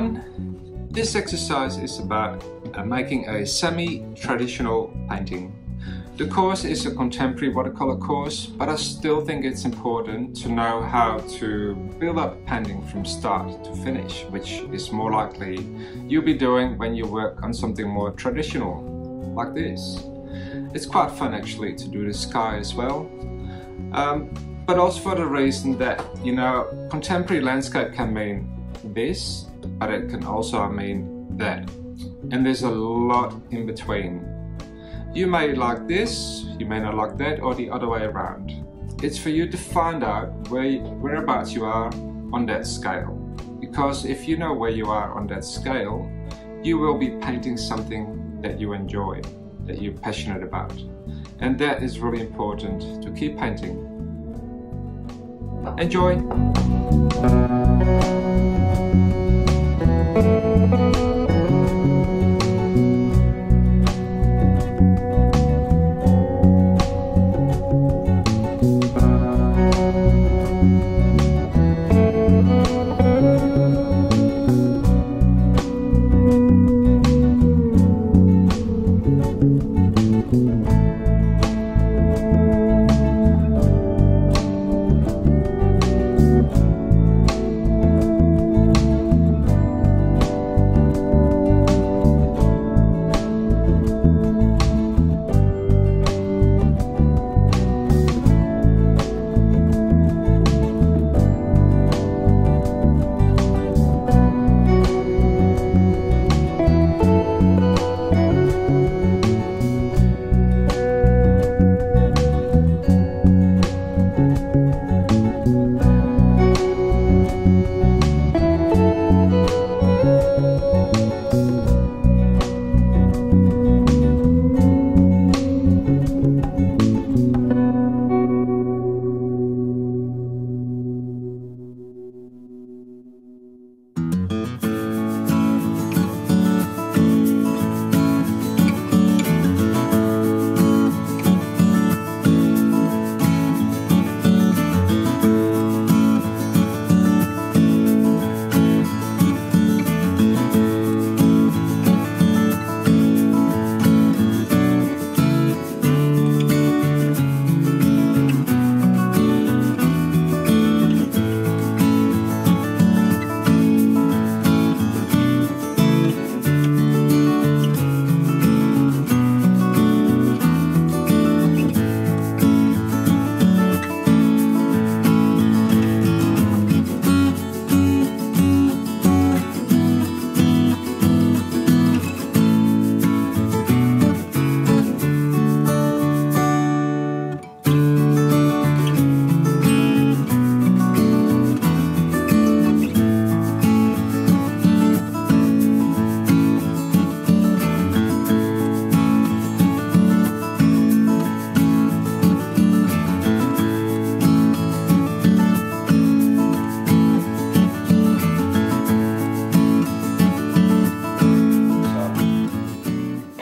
done. This exercise is about making a semi-traditional painting. The course is a contemporary watercolor course, but I still think it's important to know how to build up a painting from start to finish, which is more likely you'll be doing when you work on something more traditional, like this. It's quite fun actually to do the sky as well, but also for the reason that, you know, contemporary landscape can mean this, but it can also mean that, and there's a lot in between. You may like this, you may not like that, or the other way around. It's for you to find out whereabouts you are on that scale. Because if you know where you are on that scale, you will be painting something that you enjoy, that you're passionate about. And that is really important to keep painting. Enjoy!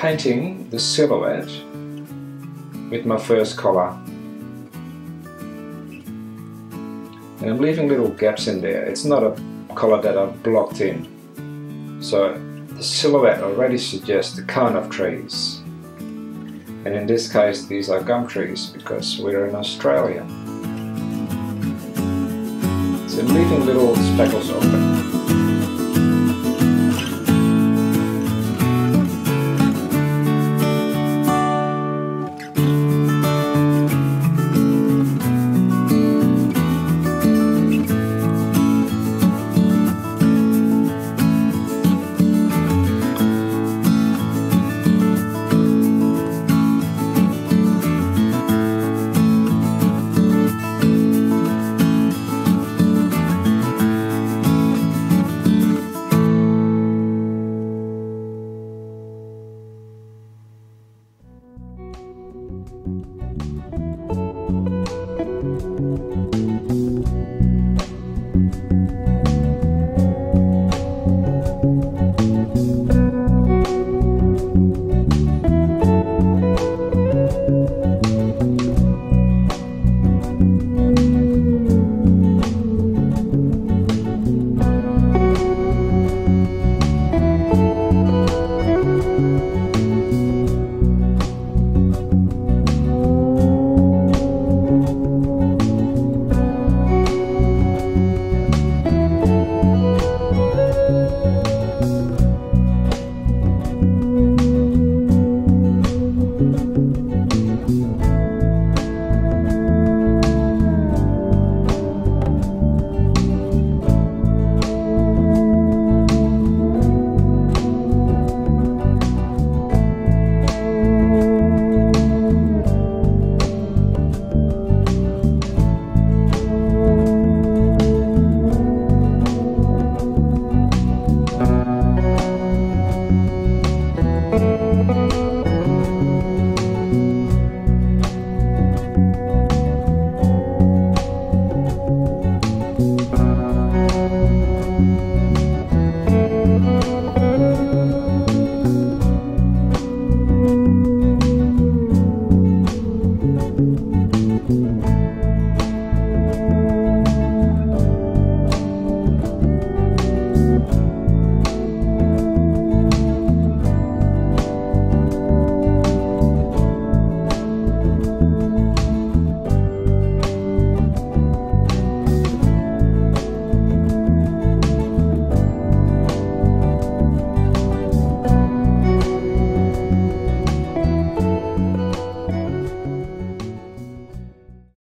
Painting the silhouette with my first colour, and I'm leaving little gaps in there. It's not a colour that I've blocked in, so the silhouette already suggests the kind of trees, and in this case these are gum trees because we're in Australia, so leaving little speckles open.